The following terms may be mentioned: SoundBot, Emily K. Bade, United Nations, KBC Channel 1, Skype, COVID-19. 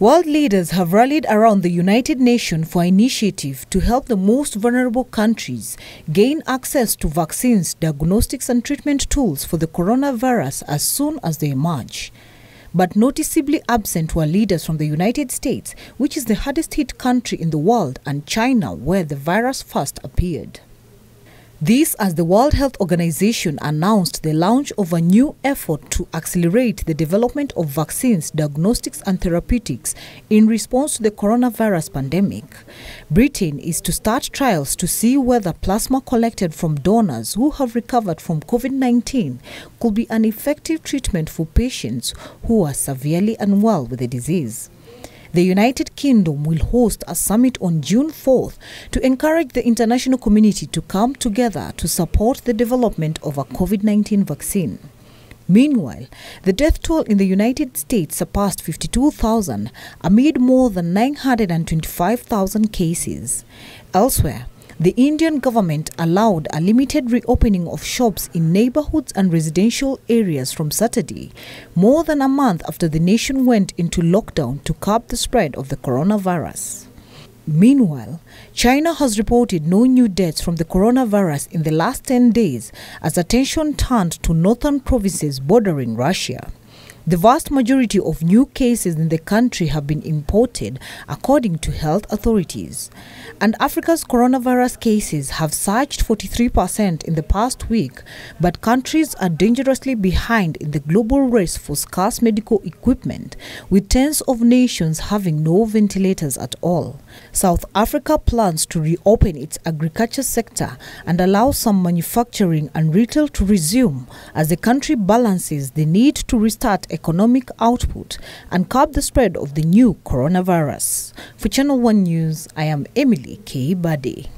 World leaders have rallied around the United Nations for initiative to help the most vulnerable countries gain access to vaccines, diagnostics and treatment tools for the coronavirus as soon as they emerge. But noticeably absent were leaders from the United States, which is the hardest hit country in the world, and China, where the virus first appeared. This as the World Health Organization announced the launch of a new effort to accelerate the development of vaccines, diagnostics and therapeutics in response to the coronavirus pandemic. Britain is to start trials to see whether plasma collected from donors who have recovered from COVID-19 could be an effective treatment for patients who are severely unwell with the disease. The United Kingdom will host a summit on June 4th to encourage the international community to come together to support the development of a COVID-19 vaccine. Meanwhile, the death toll in the United States surpassed 52,000 amid more than 925,000 cases. Elsewhere, the Indian government allowed a limited reopening of shops in neighborhoods and residential areas from Saturday, more than a month after the nation went into lockdown to curb the spread of the coronavirus. Meanwhile, China has reported no new deaths from the coronavirus in the last 10 days as attention turned to northern provinces bordering Russia. The vast majority of new cases in the country have been imported, according to health authorities. And Africa's coronavirus cases have surged 43% in the past week, but countries are dangerously behind in the global race for scarce medical equipment, with tens of nations having no ventilators at all. South Africa plans to reopen its agriculture sector and allow some manufacturing and retail to resume as the country balances the need to restart economic output and curb the spread of the new coronavirus. For Channel One News, I am Emily K. Bade.